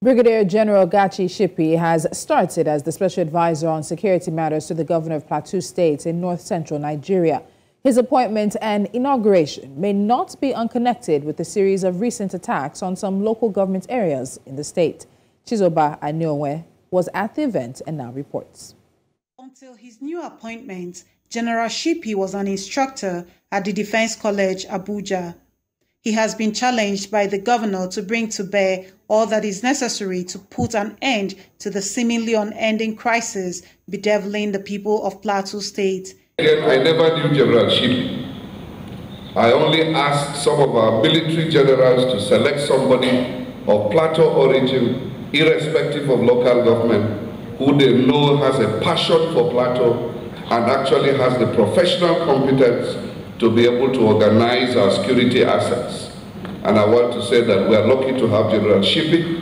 Brigadier General Gachi Shippi has started as the Special Advisor on Security Matters to the Governor of Plateau State in north-central Nigeria. His appointment and inauguration may not be unconnected with the series of recent attacks on some local government areas in the state. Chizoba Anyowhe was at the event and now reports. Until his new appointment, General Shippi was an instructor at the Defense College Abuja. He has been challenged by the governor to bring to bear all that is necessary to put an end to the seemingly unending crisis bedeviling the people of Plateau State. I never knew General Shippi. I only asked some of our military generals to select somebody of Plateau origin, irrespective of local government, who they know has a passion for Plateau and actually has the professional competence to be able to organize our security assets. And I want to say that we are lucky to have General Shippi,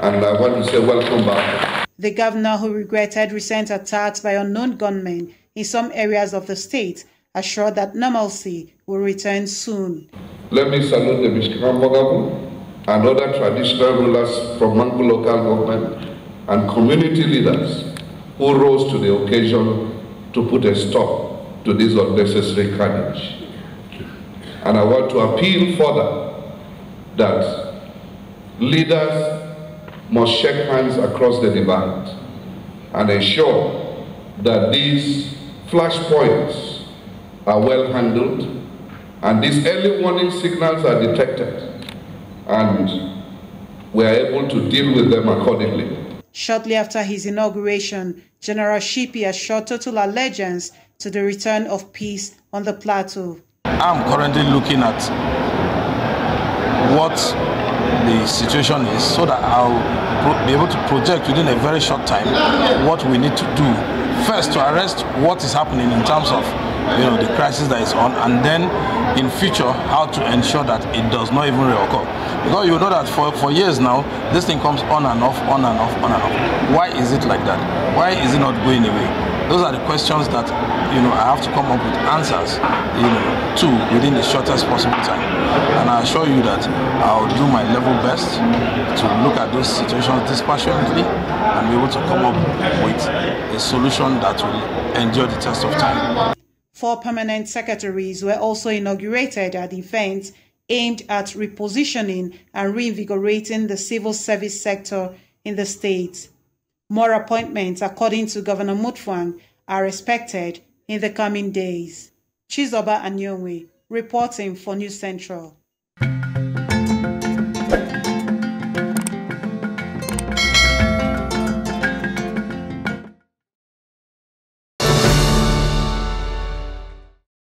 and I want to say welcome back. The governor, who regretted recent attacks by unknown gunmen in some areas of the state, assured that normalcy will return soon. Let me salute the Mishikambogabu and other traditional rulers from Mangu local government and community leaders who rose to the occasion to put a stop to this unnecessary carnage. And I want to appeal further that leaders must shake hands across the divide and ensure that these flashpoints are well handled and these early warning signals are detected and we are able to deal with them accordingly. Shortly after his inauguration, General Shippi assured total allegiance to the return of peace on the plateau. I'm currently looking at what the situation is so that I'll be able to project within a very short time what we need to do. First, to arrest what is happening in terms of the crisis that is on, and then in future how to ensure that it does not even reoccur. Because you know that for years now, this thing comes on and off, on and off, on and off. Why is it like that? Why is it not going away? Those are the questions that I have to come up with answers to within the shortest possible time. And I assure you that I'll do my level best to look at those situations dispassionately and be able to come up with a solution that will endure the test of time. 4 permanent secretaries were also inaugurated at events aimed at repositioning and reinvigorating the civil service sector in the state. More appointments, according to Governor Mutfwang, are expected in the coming days. Chizoba Anyowhe, reporting for News Central.